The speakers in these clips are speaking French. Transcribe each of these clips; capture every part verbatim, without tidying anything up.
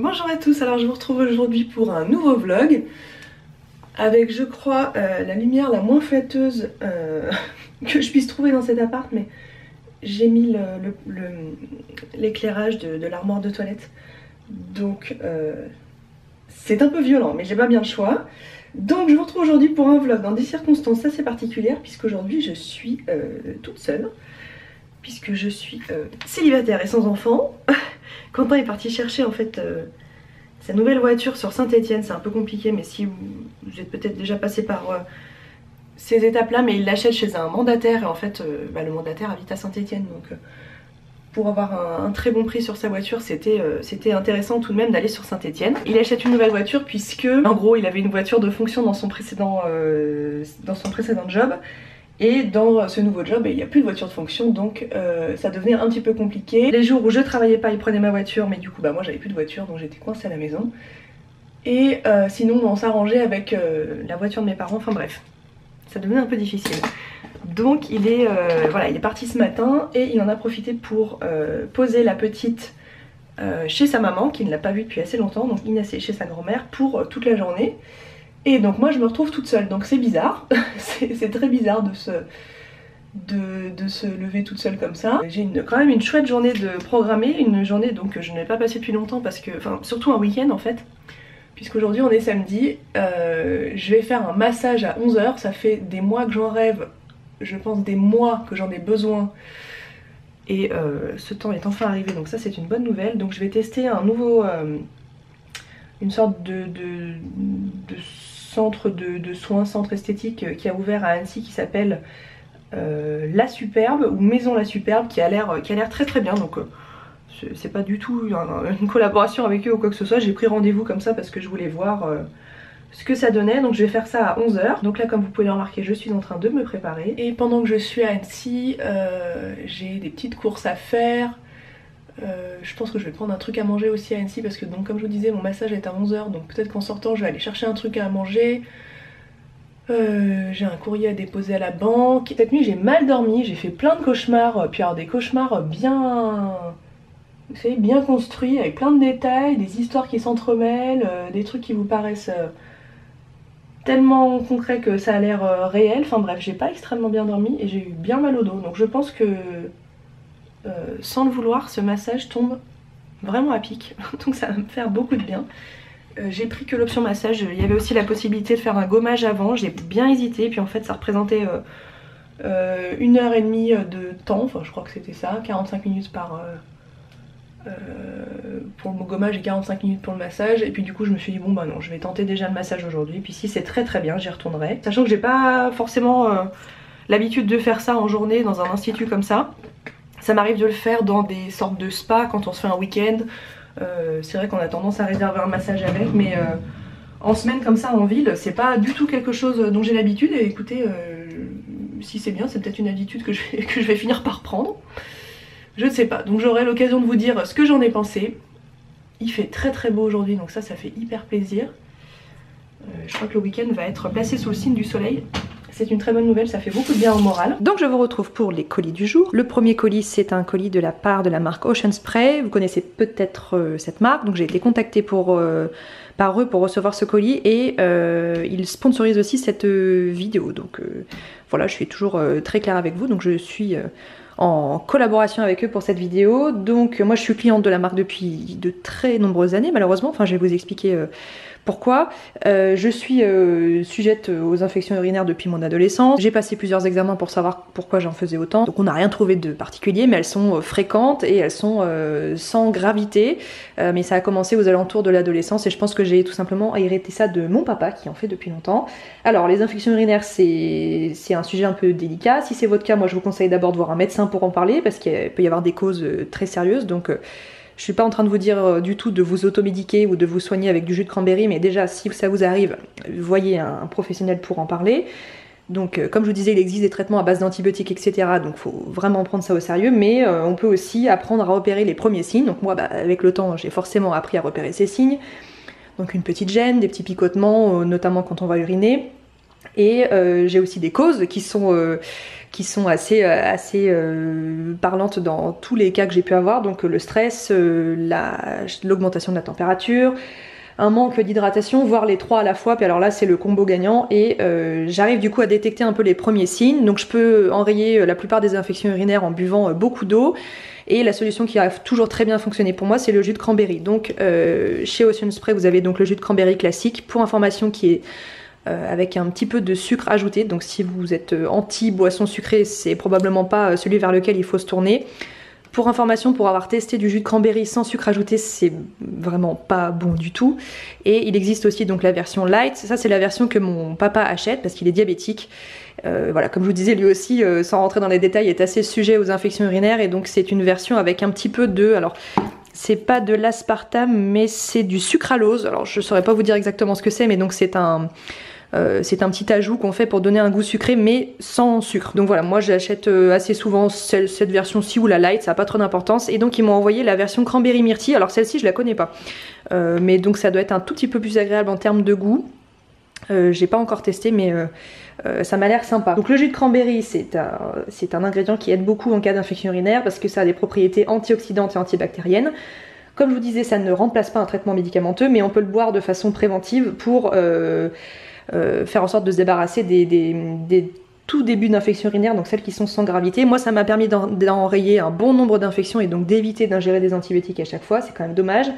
Bonjour à tous, alors je vous retrouve aujourd'hui pour un nouveau vlog avec, je crois, euh, la lumière la moins flatteuse euh, que je puisse trouver dans cet appart, mais j'ai mis l'éclairage de, de l'armoire de toilette, donc euh, c'est un peu violent, mais j'ai pas bien le choix. Donc je vous retrouve aujourd'hui pour un vlog dans des circonstances assez particulières, puisqu'aujourd'hui je suis euh, toute seule, puisque je suis euh, célibataire et sans enfant. Quentin est parti chercher en fait euh, sa nouvelle voiture sur Saint-Etienne, c'est un peu compliqué, mais si vous, vous êtes peut-être déjà passé par euh, ces étapes-là, mais il l'achète chez un mandataire et en fait euh, bah, le mandataire habite à Saint-Etienne, donc euh, pour avoir un, un très bon prix sur sa voiture, c'était euh, c'était intéressant tout de même d'aller sur Saint-Etienne. Il achète une nouvelle voiture puisque en gros il avait une voiture de fonction dans son précédent, euh, dans son précédent job. Et dans ce nouveau job, il n'y a plus de voiture de fonction, donc euh, ça devenait un petit peu compliqué. Les jours où je travaillais pas, il prenait ma voiture, mais du coup, bah moi j'avais plus de voiture, donc j'étais coincée à la maison. Et euh, sinon, on s'arrangeait avec euh, la voiture de mes parents, enfin bref, ça devenait un peu difficile. Donc il est, euh, voilà, il est parti ce matin et il en a profité pour euh, poser la petite euh, chez sa maman, qui ne l'a pas vue depuis assez longtemps, donc Inès est chez sa grand-mère pour euh, toute la journée. Et donc moi je me retrouve toute seule, donc c'est bizarre, c'est très bizarre de se, de, de se lever toute seule comme ça. J'ai quand même une chouette journée de programmer, une journée donc que je n'ai pas passée depuis longtemps, parce que, enfin surtout un week-end en fait, puisqu'aujourd'hui on est samedi, euh, je vais faire un massage à onze heures, ça fait des mois que j'en rêve, je pense des mois que j'en ai besoin, et euh, ce temps est enfin arrivé, donc ça c'est une bonne nouvelle. Donc je vais tester un nouveau, euh, une sorte de... de, de centre de, de soins, centre esthétique qui a ouvert à Annecy qui s'appelle euh, La Superbe ou Maison La Superbe, qui a l'air qui a l'air très très bien, donc euh, c'est pas du tout un, une collaboration avec eux ou quoi que ce soit, j'ai pris rendez-vous comme ça parce que je voulais voir euh, ce que ça donnait, donc je vais faire ça à onze heures. Donc là, comme vous pouvez le remarquer, je suis en train de me préparer et pendant que je suis à Annecy, euh, j'ai des petites courses à faire. Euh, je pense que je vais prendre un truc à manger aussi à Annecy, parce que donc comme je vous disais, mon massage est à onze heures, donc peut-être qu'en sortant je vais aller chercher un truc à manger. Euh, j'ai un courrier à déposer à la banque. Cette nuit j'ai mal dormi, j'ai fait plein de cauchemars, puis alors des cauchemars bien, vous savez, bien construits, avec plein de détails, des histoires qui s'entremêlent, euh, des trucs qui vous paraissent euh, tellement concrets que ça a l'air euh, réel. Enfin bref, j'ai pas extrêmement bien dormi et j'ai eu bien mal au dos, donc je pense que... Euh, sans le vouloir, ce massage tombe vraiment à pic, donc ça va me faire beaucoup de bien. Euh, j'ai pris que l'option massage, il y avait aussi la possibilité de faire un gommage avant, j'ai bien hésité, puis en fait ça représentait euh, euh, une heure et demie de temps, enfin je crois que c'était ça, quarante-cinq minutes par, euh, euh, pour le gommage et quarante-cinq minutes pour le massage, et puis du coup je me suis dit bon bah non, je vais tenter déjà le massage aujourd'hui, puis si c'est très très bien, j'y retournerai. Sachant que j'ai pas forcément euh, l'habitude de faire ça en journée dans un institut comme ça. Ça m'arrive de le faire dans des sortes de spas quand on se fait un week-end. Euh, c'est vrai qu'on a tendance à réserver un massage avec, mais euh, en semaine comme ça en ville, c'est pas du tout quelque chose dont j'ai l'habitude. Et écoutez, euh, si c'est bien, c'est peut-être une habitude que je, vais, que je vais finir par prendre. Je ne sais pas. Donc j'aurai l'occasion de vous dire ce que j'en ai pensé. Il fait très très beau aujourd'hui, donc ça, ça fait hyper plaisir. Euh, je crois que le week-end va être placé sous le signe du soleil. C'est une très bonne nouvelle, ça fait beaucoup de bien au moral. Donc je vous retrouve pour les colis du jour. Le premier colis, c'est un colis de la part de la marque Ocean Spray. Vous connaissez peut-être euh, cette marque, donc j'ai été contactée pour, euh, par eux pour recevoir ce colis et euh, ils sponsorisent aussi cette euh, vidéo. Donc euh, voilà, je suis toujours euh, très claire avec vous, donc je suis euh, en collaboration avec eux pour cette vidéo. Donc euh, moi je suis cliente de la marque depuis de très nombreuses années malheureusement, enfin je vais vous expliquer... Euh, Pourquoi euh, je suis euh, sujette aux infections urinaires depuis mon adolescence. J'ai passé plusieurs examens pour savoir pourquoi j'en faisais autant. Donc on n'a rien trouvé de particulier, mais elles sont fréquentes et elles sont euh, sans gravité. Euh, mais ça a commencé aux alentours de l'adolescence et je pense que j'ai tout simplement hérité ça de mon papa qui en fait depuis longtemps. Alors les infections urinaires, c'est un sujet un peu délicat. Si c'est votre cas, moi je vous conseille d'abord de voir un médecin pour en parler parce qu'il peut y avoir des causes très sérieuses. Donc euh, je suis pas en train de vous dire du tout de vous automédiquer ou de vous soigner avec du jus de cranberry, mais déjà si ça vous arrive, voyez un professionnel pour en parler. Donc comme je vous disais, il existe des traitements à base d'antibiotiques, et cetera. Donc il faut vraiment prendre ça au sérieux, mais euh, on peut aussi apprendre à repérer les premiers signes. Donc moi, bah, avec le temps, j'ai forcément appris à repérer ces signes. Donc une petite gêne, des petits picotements, euh, notamment quand on va uriner. et euh, j'ai aussi des causes qui sont euh, qui sont assez, assez euh, parlantes dans tous les cas que j'ai pu avoir, donc le stress, euh, la, l'augmentation de la température, un manque d'hydratation, voire les trois à la fois, puis alors là c'est le combo gagnant, et euh, j'arrive du coup à détecter un peu les premiers signes, donc je peux enrayer la plupart des infections urinaires en buvant beaucoup d'eau, et la solution qui a toujours très bien fonctionné pour moi c'est le jus de cranberry, donc euh, chez Ocean Spray vous avez donc le jus de cranberry classique, pour information qui est euh, avec un petit peu de sucre ajouté, donc si vous êtes anti-boisson sucrée c'est probablement pas celui vers lequel il faut se tourner. Pour information, pour avoir testé du jus de cranberry sans sucre ajouté, c'est vraiment pas bon du tout. Et il existe aussi donc la version light, ça c'est la version que mon papa achète parce qu'il est diabétique. Euh, voilà, comme je vous disais, lui aussi, euh, sans rentrer dans les détails, est assez sujet aux infections urinaires, et donc c'est une version avec un petit peu de... alors, c'est pas de l'aspartame, mais c'est du sucralose. Alors je saurais pas vous dire exactement ce que c'est, mais donc c'est un... Euh, c'est un petit ajout qu'on fait pour donner un goût sucré mais sans sucre. Donc voilà, moi j'achète euh, assez souvent celle, cette version-ci ou la light, ça n'a pas trop d'importance. Et donc ils m'ont envoyé la version cranberry myrtille, alors celle-ci je la connais pas. Euh, mais donc ça doit être un tout petit peu plus agréable en termes de goût. Euh, j'ai pas encore testé mais euh, euh, ça m'a l'air sympa. Donc le jus de cranberry c'est un, c'est un ingrédient qui aide beaucoup en cas d'infection urinaire parce que ça a des propriétés antioxydantes et antibactériennes. Comme je vous disais, ça ne remplace pas un traitement médicamenteux mais on peut le boire de façon préventive pour... Euh, Euh, faire en sorte de se débarrasser des, des, des tout débuts d'infections urinaires, donc celles qui sont sans gravité. Moi ça m'a permis d'enrayer un bon nombre d'infections et donc d'éviter d'ingérer des antibiotiques à chaque fois, c'est quand même dommage.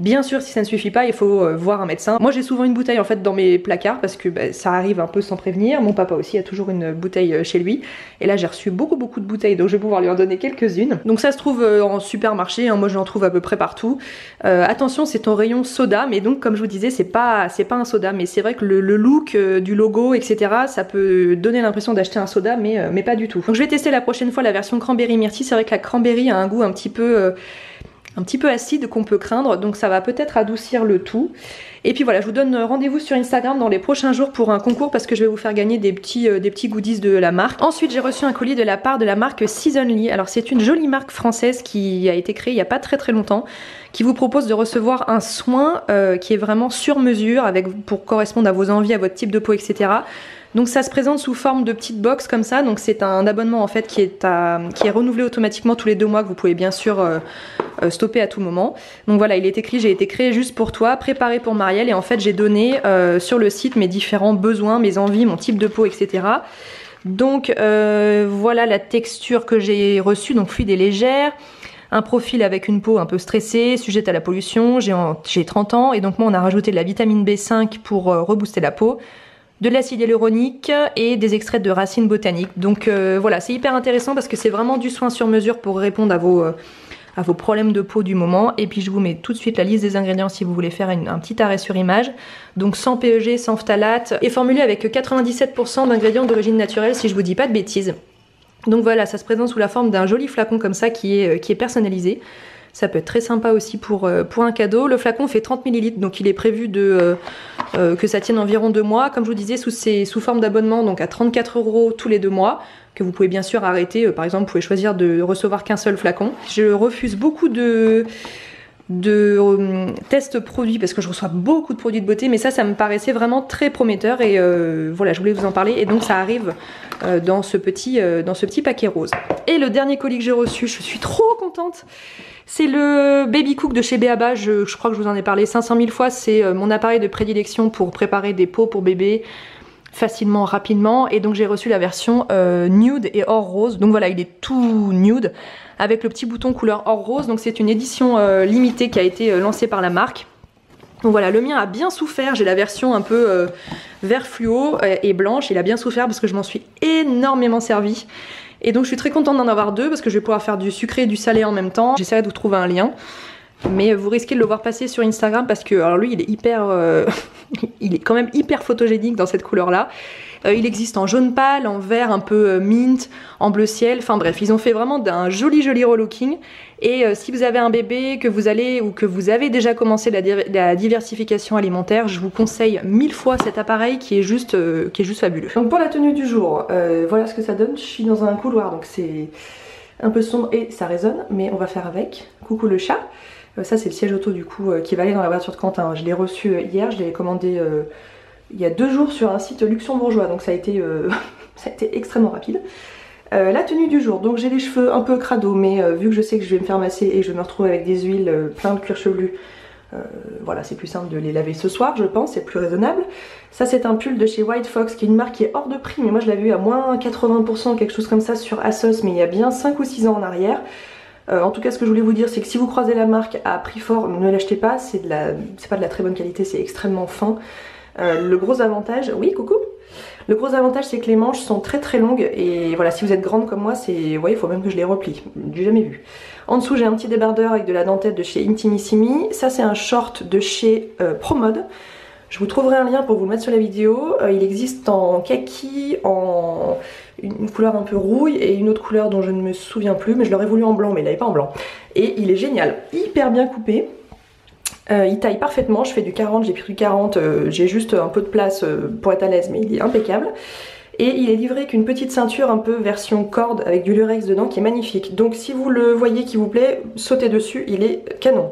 Bien sûr, si ça ne suffit pas, il faut euh, voir un médecin. Moi j'ai souvent une bouteille en fait dans mes placards parce que bah, ça arrive un peu sans prévenir. Mon papa aussi a toujours une bouteille chez lui. Et là j'ai reçu beaucoup beaucoup de bouteilles, donc je vais pouvoir lui en donner quelques-unes. Donc ça se trouve euh, en supermarché, hein. Moi j'en trouve à peu près partout. Euh, attention, c'est en rayon soda, mais donc comme je vous disais, c'est pas, c'est pas un soda. Mais c'est vrai que le, le look euh, du logo, et cetera, ça peut donner l'impression d'acheter un soda, mais, euh, mais pas du tout. Donc je vais tester la prochaine fois la version cranberry myrtille. C'est vrai que la cranberry a un goût un petit peu... Euh, un petit peu acide qu'on peut craindre, donc ça va peut-être adoucir le tout. Et puis voilà, je vous donne rendez-vous sur Instagram dans les prochains jours pour un concours parce que je vais vous faire gagner des petits, euh, des petits goodies de la marque. Ensuite, j'ai reçu un colis de la part de la marque Seasonly. Alors c'est une jolie marque française qui a été créée il n'y a pas très très longtemps, qui vous propose de recevoir un soin euh, qui est vraiment sur mesure avec, pour correspondre à vos envies, à votre type de peau, et cetera. Donc ça se présente sous forme de petite box comme ça, donc c'est un abonnement en fait qui est, à, qui est renouvelé automatiquement tous les deux mois, que vous pouvez bien sûr euh, stopper à tout moment. Donc voilà, il est écrit, j'ai été créé juste pour toi, préparé pour Marielle, et en fait j'ai donné euh, sur le site mes différents besoins, mes envies, mon type de peau, et cetera. Donc euh, voilà la texture que j'ai reçue, donc fluide et légère. Un profil avec une peau un peu stressée, sujette à la pollution, j'ai trente ans, et donc moi on a rajouté de la vitamine B cinq pour euh, rebooster la peau, de l'acide hyaluronique et des extraits de racines botaniques. Donc euh, voilà, c'est hyper intéressant parce que c'est vraiment du soin sur mesure pour répondre à vos, euh, à vos problèmes de peau du moment. Et puis je vous mets tout de suite la liste des ingrédients si vous voulez faire une, un petit arrêt sur image. Donc sans P E G, sans phtalate, et formulé avec quatre-vingt-dix-sept pour cent d'ingrédients d'origine naturelle si je vous dis pas de bêtises. Donc voilà, ça se présente sous la forme d'un joli flacon comme ça qui est, qui est personnalisé. Ça peut être très sympa aussi pour, pour un cadeau. Le flacon fait trente millilitres, donc il est prévu de, euh, que ça tienne environ deux mois. Comme je vous disais, sous, ces, sous forme d'abonnement, donc à trente-quatre euros tous les deux mois, que vous pouvez bien sûr arrêter. Par exemple, vous pouvez choisir de recevoir qu'un seul flacon. Je refuse beaucoup de... de euh, tests produits parce que je reçois beaucoup de produits de beauté, mais ça ça me paraissait vraiment très prometteur, et euh, voilà, je voulais vous en parler, et donc ça arrive euh, dans, ce petit, euh, dans ce petit paquet rose. Et le dernier colis que j'ai reçu, je suis trop contente, c'est le Baby Cook de chez Beaba. je, je crois que je vous en ai parlé cinq cent mille fois, c'est euh, mon appareil de prédilection pour préparer des pots pour bébé facilement, rapidement, et donc j'ai reçu la version euh, nude et or rose. Donc voilà, il est tout nude avec le petit bouton couleur or rose, donc c'est une édition euh, limitée qui a été euh, lancée par la marque. Donc voilà, le mien a bien souffert, j'ai la version un peu euh, vert fluo euh, et blanche, il a bien souffert parce que je m'en suis énormément servie, et donc je suis très contente d'en avoir deux parce que je vais pouvoir faire du sucré et du salé en même temps. J'essaierai de vous trouver un lien, mais vous risquez de le voir passer sur Instagram parce que, alors lui il est hyper, euh, il est quand même hyper photogénique dans cette couleur là. Euh, il existe en jaune pâle, en vert un peu euh, mint, en bleu ciel, enfin bref, ils ont fait vraiment d'un joli joli relooking. Et euh, si vous avez un bébé, que vous allez ou que vous avez déjà commencé la, di la diversification alimentaire, je vous conseille mille fois cet appareil qui est juste, euh, qui est juste fabuleux. Donc pour la tenue du jour, euh, voilà ce que ça donne. Je suis dans un couloir, donc c'est un peu sombre et ça résonne, mais on va faire avec. Coucou le chat. Ça c'est le siège auto du coup euh, qui va aller dans la voiture de Quentin. Je l'ai reçu hier, je l'ai commandé euh, il y a deux jours sur un site luxembourgeois, donc ça a été, euh, ça a été extrêmement rapide. Euh, la tenue du jour, donc j'ai les cheveux un peu crado, mais euh, vu que je sais que je vais me faire masser et que je me retrouve avec des huiles euh, plein de cuir chevelu, euh, voilà, c'est plus simple de les laver ce soir, je pense, c'est plus raisonnable. Ça, c'est un pull de chez White Fox, qui est une marque qui est hors de prix, mais moi je l'avais eu à moins quatre-vingts pour cent, quelque chose comme ça sur Asos, mais il y a bien cinq ou six ans en arrière. Euh, en tout cas, ce que je voulais vous dire, c'est que si vous croisez la marque à prix fort, ne l'achetez pas, c'est de la... c'est pas de la très bonne qualité, c'est extrêmement fin. Euh, le gros avantage, oui coucou, le gros avantage c'est que les manches sont très très longues et voilà, si vous êtes grande comme moi, c'est, vous voyez, il faut même que je les replie, du jamais vu. En dessous j'ai un petit débardeur avec de la dentelle de chez Intimissimi, ça c'est un short de chez euh, ProMode, je vous trouverai un lien pour vous le mettre sur la vidéo, euh, il existe en kaki, en une couleur un peu rouille et une autre couleur dont je ne me souviens plus, mais je l'aurais voulu en blanc, mais il n'avait pas en blanc, et il est génial, hyper bien coupé. Euh, il taille parfaitement, je fais du quarante, j'ai pris du quarante, euh, j'ai juste un peu de place euh, pour être à l'aise, mais il est impeccable. Et il est livré avec une petite ceinture un peu version corde avec du lurex dedans qui est magnifique. Donc si vous le voyez qui vous plaît, sautez dessus, il est canon.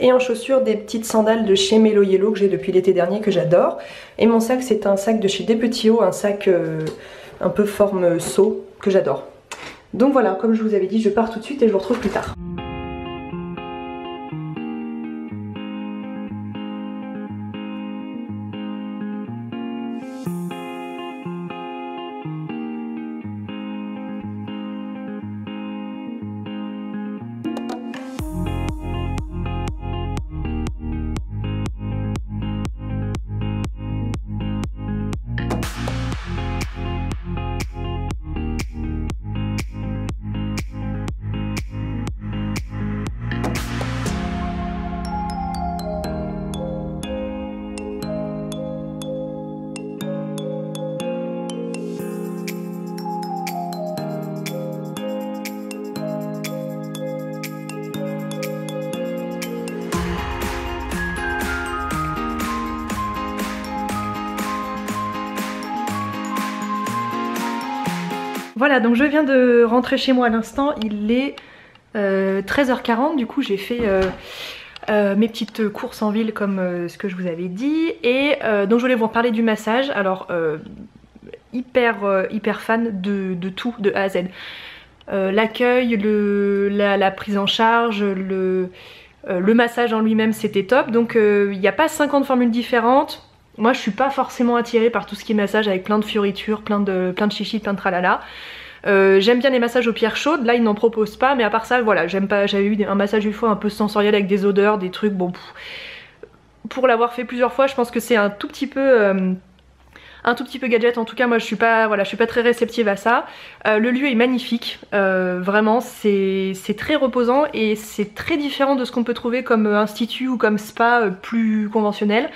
Et en chaussures, des petites sandales de chez Mellow Yellow que j'ai depuis l'été dernier, que j'adore. Et mon sac, c'est un sac de chez Des Petits Hauts, un sac euh, un peu forme euh, seau, que j'adore. Donc voilà, comme je vous avais dit, je pars tout de suite et je vous retrouve plus tard. Voilà, donc je viens de rentrer chez moi à l'instant, il est euh, treize heures quarante, du coup j'ai fait euh, euh, mes petites courses en ville comme euh, ce que je vous avais dit, et euh, donc je voulais vous parler du massage, alors euh, hyper, euh, hyper fan de, de tout, de A à Z. Euh, l'accueil, le, la, la prise en charge, le, euh, le massage en lui-même c'était top, donc il euh, n'y a pas cinquante formules différentes. Moi je suis pas forcément attirée par tout ce qui est massage avec plein de fioritures, plein de, plein de chichis, plein de tralala. Euh, j'aime bien les massages aux pierres chaudes, là ils n'en proposent pas, mais à part ça voilà, j'aime pas, j'avais eu un massage une fois un peu sensoriel avec des odeurs, des trucs, bon pff. Pour l'avoir fait plusieurs fois je pense que c'est un tout petit peu... Euh, un tout petit peu gadget, en tout cas moi je suis pas, voilà, je suis pas très réceptive à ça. Euh, le lieu est magnifique, euh, vraiment c'est très reposant et c'est très différent de ce qu'on peut trouver comme institut ou comme spa euh, plus conventionnel.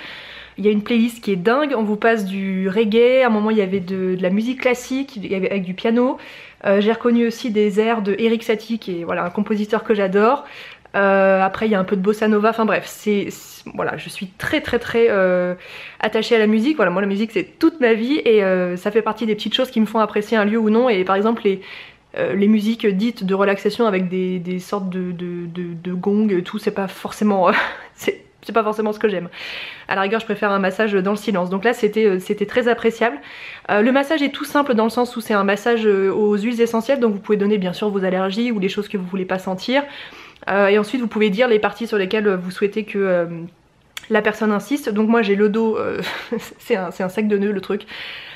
Il y a une playlist qui est dingue, on vous passe du reggae, à un moment il y avait de, de la musique classique avec du piano. Euh, j'ai reconnu aussi des airs de Eric Satie qui est voilà, un compositeur que j'adore. Euh, après il y a un peu de bossa nova, enfin bref, c'est voilà, je suis très très très euh, attachée à la musique. Voilà, moi la musique c'est toute ma vie et euh, ça fait partie des petites choses qui me font apprécier un lieu ou non. Et par exemple les, euh, les musiques dites de relaxation avec des, des sortes de, de, de, de gongs et tout, c'est pas forcément... Euh, c'est pas forcément ce que j'aime. À la rigueur je préfère un massage dans le silence, donc là c'était c'était très appréciable. Euh, le massage est tout simple dans le sens où c'est un massage aux huiles essentielles, donc vous pouvez donner bien sûr vos allergies ou les choses que vous voulez pas sentir, euh, et ensuite vous pouvez dire les parties sur lesquelles vous souhaitez que euh, la personne insiste. Donc moi j'ai le dos, euh, c'est un, un sac de nœuds le truc,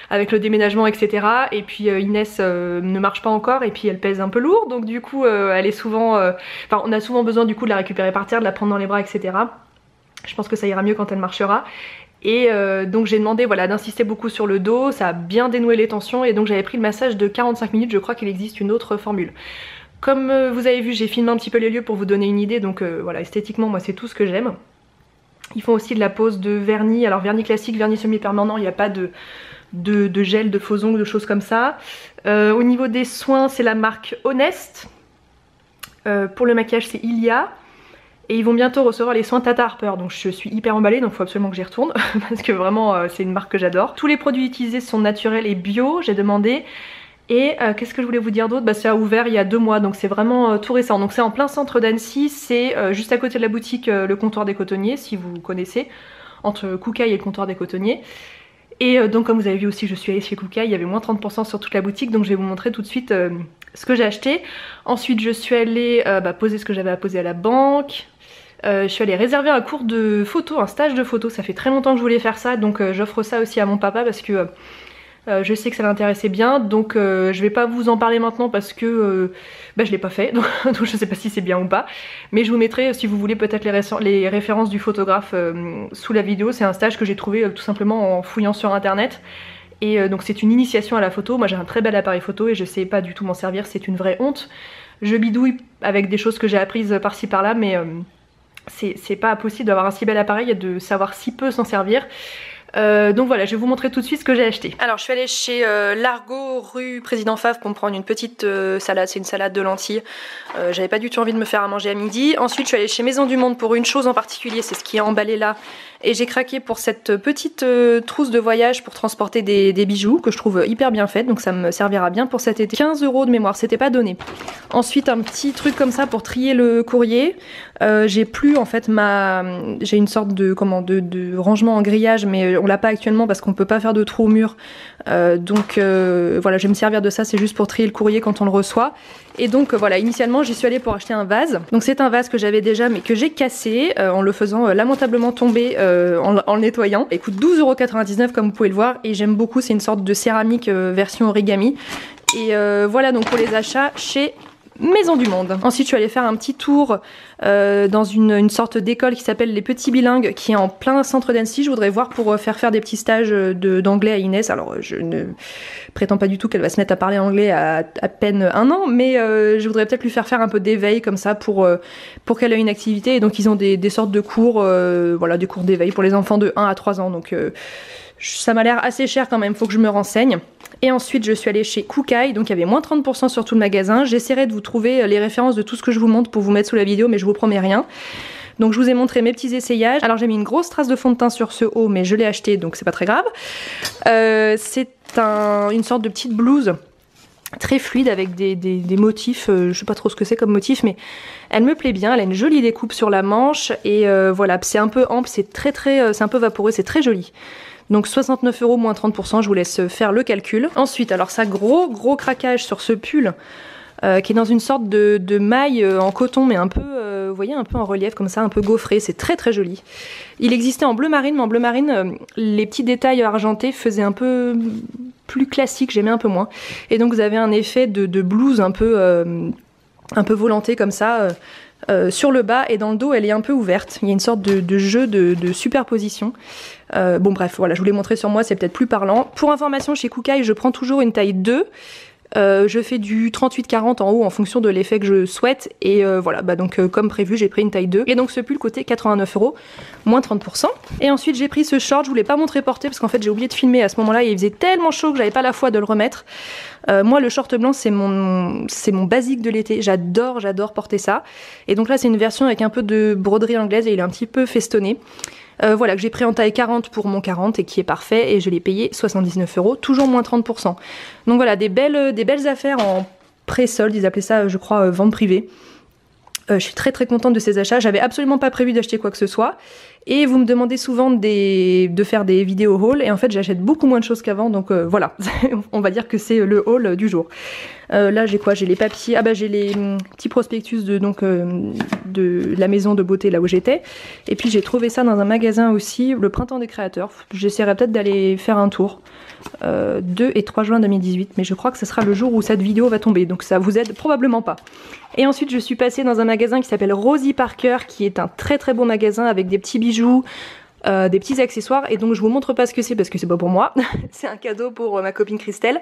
avec le déménagement etc, et puis euh, Inès euh, ne marche pas encore et puis elle pèse un peu lourd, donc du coup euh, elle est souvent, euh, enfin on a souvent besoin du coup de la récupérer par terre, de la prendre dans les bras etc. Je pense que ça ira mieux quand elle marchera. Et euh, donc j'ai demandé voilà, d'insister beaucoup sur le dos, ça a bien dénoué les tensions et donc j'avais pris le massage de quarante-cinq minutes, je crois qu'il existe une autre formule. Comme euh, vous avez vu, j'ai filmé un petit peu les lieux pour vous donner une idée, donc euh, voilà, esthétiquement moi c'est tout ce que j'aime. Ils font aussi de la pose de vernis, alors vernis classique, vernis semi-permanent, il n'y a pas de, de, de gel, de faux ongles, de choses comme ça. Euh, au niveau des soins, c'est la marque Honest. Euh, pour le maquillage, c'est Ilia. Et ils vont bientôt recevoir les soins Tata Harper, donc je suis hyper emballée, donc il faut absolument que j'y retourne, parce que vraiment euh, c'est une marque que j'adore. Tous les produits utilisés sont naturels et bio, j'ai demandé. Et euh, qu'est-ce que je voulais vous dire d'autre ? Bah ça a ouvert il y a deux mois, donc c'est vraiment euh, tout récent. Donc c'est en plein centre d'Annecy, c'est euh, juste à côté de la boutique euh, Le Comptoir des Cotonniers, si vous connaissez, entre Kookaï et Le Comptoir des Cotonniers. Et donc comme vous avez vu aussi, je suis allée chez Kookaï, il y avait moins trente pour cent sur toute la boutique, donc je vais vous montrer tout de suite euh, ce que j'ai acheté. Ensuite je suis allée euh, bah, poser ce que j'avais à poser à la banque. Euh, je suis allée réserver un cours de photo, un stage de photo, ça fait très longtemps que je voulais faire ça, donc euh, j'offre ça aussi à mon papa parce que euh, je sais que ça l'intéressait bien, donc euh, je vais pas vous en parler maintenant parce que euh, bah, je l'ai pas fait, donc, donc je sais pas si c'est bien ou pas, mais je vous mettrai si vous voulez peut-être les, les références du photographe euh, sous la vidéo. C'est un stage que j'ai trouvé euh, tout simplement en fouillant sur internet. Et euh, donc c'est une initiation à la photo. Moi j'ai un très bel appareil photo et je sais pas du tout m'en servir, c'est une vraie honte. Je bidouille avec des choses que j'ai apprises par-ci par-là, mais euh, c'est pas possible d'avoir un si bel appareil et de savoir si peu s'en servir. Euh, donc voilà, je vais vous montrer tout de suite ce que j'ai acheté. Alors je suis allée chez euh, Largo rue Président Favre pour me prendre une petite euh, salade, c'est une salade de lentilles. Euh, J'avais pas du tout envie de me faire à manger à midi. Ensuite je suis allée chez Maisons du Monde pour une chose en particulier, c'est ce qui est emballé là. Et j'ai craqué pour cette petite euh, trousse de voyage pour transporter des, des bijoux que je trouve hyper bien faite, donc ça me servira bien pour cet été. quinze euros de mémoire, c'était pas donné. Ensuite un petit truc comme ça pour trier le courrier. Euh, j'ai plus en fait ma... j'ai une sorte de, comment, de, de rangement en grillage, mais on l'a pas actuellement parce qu'on peut pas faire de trou au mur, euh, donc euh, voilà, je vais me servir de ça, c'est juste pour trier le courrier quand on le reçoit. Et donc euh, voilà, initialement j'y suis allée pour acheter un vase, donc c'est un vase que j'avais déjà mais que j'ai cassé euh, en le faisant euh, lamentablement tomber euh, en, en le nettoyant. Il coûte douze euros quatre-vingt-dix-neuf comme vous pouvez le voir et j'aime beaucoup, c'est une sorte de céramique euh, version origami. Et euh, voilà donc pour les achats chez Maison du Monde. Ensuite je suis allée faire un petit tour euh, dans une, une sorte d'école qui s'appelle Les Petits Bilingues, qui est en plein centre d'Annecy. Je voudrais voir pour faire faire des petits stages d'anglais à Inès. Alors je ne prétends pas du tout qu'elle va se mettre à parler anglais à à peine un an, mais euh, je voudrais peut-être lui faire faire un peu d'éveil comme ça pour, euh, pour qu'elle ait une activité. Et donc ils ont des, des sortes de cours, euh, voilà, des cours d'éveil pour les enfants de un à trois ans, donc euh, ça m'a l'air assez cher quand même, faut que je me renseigne. Et ensuite je suis allée chez Kookaï, donc il y avait moins trente pour cent sur tout le magasin. J'essaierai de vous trouver les références de tout ce que je vous montre pour vous mettre sous la vidéo, mais je vous promets rien. Donc je vous ai montré mes petits essayages. Alors j'ai mis une grosse trace de fond de teint sur ce haut, mais je l'ai acheté donc c'est pas très grave. Euh, c'est un, une sorte de petite blouse très fluide avec des, des, des motifs, euh, je sais pas trop ce que c'est comme motif, mais elle me plaît bien, elle a une jolie découpe sur la manche et euh, voilà, c'est un peu ample, c'est très très, c'est un peu vaporeux, c'est très joli. Donc soixante-neuf euros moins trente pour cent, je vous laisse faire le calcul. Ensuite, alors ça, gros gros craquage sur ce pull euh, qui est dans une sorte de, de maille en coton, mais un peu, euh, vous voyez, un peu en relief comme ça, un peu gaufré, c'est très très joli. Il existait en bleu marine, mais en bleu marine, euh, les petits détails argentés faisaient un peu plus classique, j'aimais un peu moins. Et donc vous avez un effet de, de blouse un peu, euh, un peu volantée comme ça, euh, Euh, sur le bas, et dans le dos elle est un peu ouverte, il y a une sorte de, de jeu de, de superposition. Euh, bon bref, voilà, je vous l'ai montré sur moi, c'est peut-être plus parlant. Pour information, chez Kookaï je prends toujours une taille deux, euh, je fais du trente-huit quarante en haut en fonction de l'effet que je souhaite, et euh, voilà, bah donc euh, comme prévu j'ai pris une taille deux, et donc ce pull coûtait quatre-vingt-neuf euros, moins trente pour cent. Et ensuite j'ai pris ce short, je vous l'ai pas montré porter parce qu'en fait j'ai oublié de filmer à ce moment là, et il faisait tellement chaud que j'avais pas la foi de le remettre. Euh, moi le short blanc c'est mon c'est mon basique de l'été, j'adore j'adore porter ça, et donc là c'est une version avec un peu de broderie anglaise et il est un petit peu festonné. Euh, voilà, que j'ai pris en taille quarante pour mon quarante et qui est parfait, et je l'ai payé soixante-dix-neuf euros, toujours moins trente pour cent. Donc voilà, des belles, des belles affaires en pré-solde, ils appelaient ça je crois euh, vente privée. Euh, je suis très très contente de ces achats, j'avais absolument pas prévu d'acheter quoi que ce soit. Et vous me demandez souvent des, de faire des vidéos haul, et en fait j'achète beaucoup moins de choses qu'avant, donc euh, voilà, on va dire que c'est le haul du jour. Euh, là j'ai quoi? J'ai les papiers, ah bah j'ai les hum, petits prospectus de, donc, euh, de la maison de beauté là où j'étais, et puis j'ai trouvé ça dans un magasin aussi, le Printemps des Créateurs, j'essaierai peut-être d'aller faire un tour, euh, deux et trois juin deux mille dix-huit, mais je crois que ce sera le jour où cette vidéo va tomber, donc ça vous aide probablement pas. Et ensuite je suis passée dans un magasin qui s'appelle Rosie Parker, qui est un très très beau magasin avec des petits bijoux, bijoux, euh, des petits accessoires, et donc je vous montre pas ce que c'est parce que c'est pas pour moi. C'est un cadeau pour euh, ma copine Christelle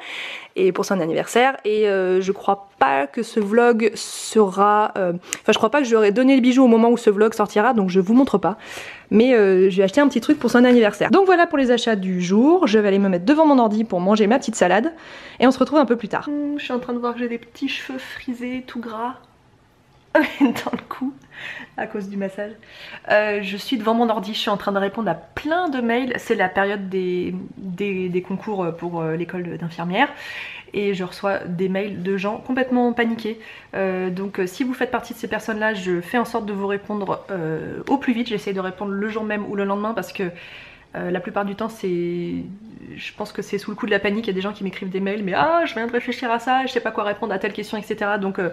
et pour son anniversaire, et euh, je crois pas que ce vlog sera... Enfin euh, je crois pas que j'aurais donné le bijou au moment où ce vlog sortira, donc je vous montre pas. Mais euh, j'ai acheté un petit truc pour son anniversaire. Donc voilà pour les achats du jour, je vais aller me mettre devant mon ordi pour manger ma petite salade et on se retrouve un peu plus tard. Mmh, je suis en train de voir que j'ai des petits cheveux frisés tout gras dans le cou à cause du massage. Euh, je suis devant mon ordi, je suis en train de répondre à plein de mails, c'est la période des, des, des concours pour l'école d'infirmière et je reçois des mails de gens complètement paniqués, euh, donc si vous faites partie de ces personnes là, je fais en sorte de vous répondre euh, au plus vite, j'essaie de répondre le jour même ou le lendemain parce que Euh, la plupart du temps, c'est, je pense que c'est sous le coup de la panique. Il y a des gens qui m'écrivent des mails, mais ah, je viens de réfléchir à ça, je sais pas quoi répondre à telle question, et cetera. Donc, euh,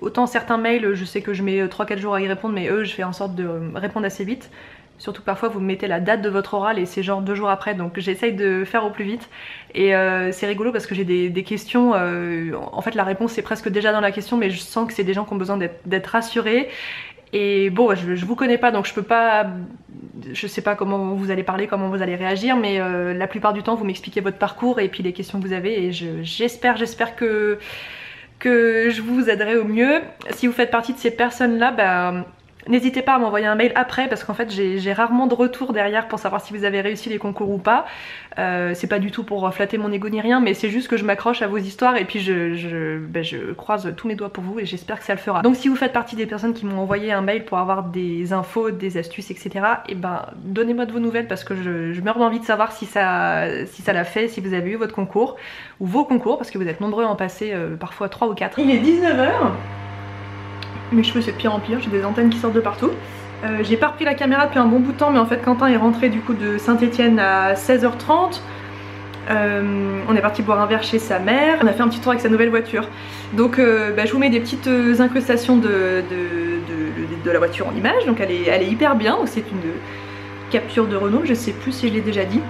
autant certains mails, je sais que je mets trois quatre jours à y répondre, mais eux, je fais en sorte de répondre assez vite. Surtout parfois, vous mettez la date de votre oral et c'est genre deux jours après, donc j'essaye de faire au plus vite. Et euh, c'est rigolo parce que j'ai des, des questions, euh, en fait la réponse est presque déjà dans la question, mais je sens que c'est des gens qui ont besoin d'être rassurés. Et bon, je, je vous connais pas, donc je peux pas, je sais pas comment vous allez parler, comment vous allez réagir, mais euh, la plupart du temps vous m'expliquez votre parcours et puis les questions que vous avez, et je, j'espère, j'espère que, que je vous aiderai au mieux. Si vous faites partie de ces personnes-là, bah, n'hésitez pas à m'envoyer un mail après, parce qu'en fait j'ai rarement de retour derrière pour savoir si vous avez réussi les concours ou pas. Euh, c'est pas du tout pour flatter mon ego ni rien, mais c'est juste que je m'accroche à vos histoires et puis je, je, ben je croise tous mes doigts pour vous et j'espère que ça le fera. Donc si vous faites partie des personnes qui m'ont envoyé un mail pour avoir des infos, des astuces, et cetera, et ben donnez-moi de vos nouvelles, parce que je, je meurs d'envie de savoir si ça, si ça l'a fait, si vous avez eu votre concours ou vos concours, parce que vous êtes nombreux à en passer, euh, parfois trois ou quatre. Il est dix-neuf heures. Mes cheveux c'est de pire en pire, j'ai des antennes qui sortent de partout. Euh, j'ai pas repris la caméra depuis un bon bout de temps, mais en fait Quentin est rentré du coup de Saint-Etienne à seize heures trente. Euh, on est parti boire un verre chez sa mère, on a fait un petit tour avec sa nouvelle voiture. Donc euh, bah, je vous mets des petites incrustations de, de, de, de, de la voiture en image, donc elle est, elle est hyper bien. C'est une capture de Renault, je sais plus si je l'ai déjà dit.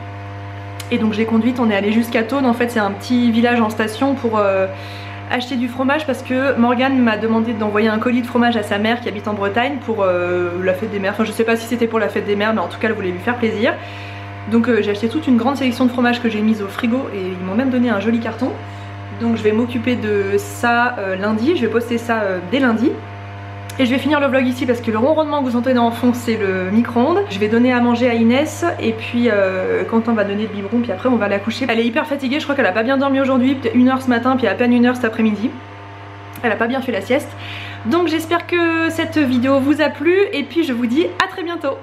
Et donc j'ai conduite, on est allé jusqu'à Thônes, en fait c'est un petit village en station pour... Euh, acheter du fromage, parce que Morgane m'a demandé d'envoyer un colis de fromage à sa mère qui habite en Bretagne pour euh, la fête des mères. Enfin je sais pas si c'était pour la fête des mères, mais en tout cas elle voulait lui faire plaisir. Donc euh, j'ai acheté toute une grande sélection de fromage que j'ai mise au frigo et ils m'ont même donné un joli carton. Donc je vais m'occuper de ça euh, lundi, je vais poster ça euh, dès lundi. Et je vais finir le vlog ici parce que le ronronnement que vous entendez en fond c'est le micro-ondes. Je vais donner à manger à Inès et puis euh, Quentin va donner le biberon, puis après on va la coucher. Elle est hyper fatiguée, je crois qu'elle a pas bien dormi aujourd'hui, peut-être une heure ce matin puis à peine une heure cet après-midi. Elle a pas bien fait la sieste. Donc j'espère que cette vidéo vous a plu et puis je vous dis à très bientôt.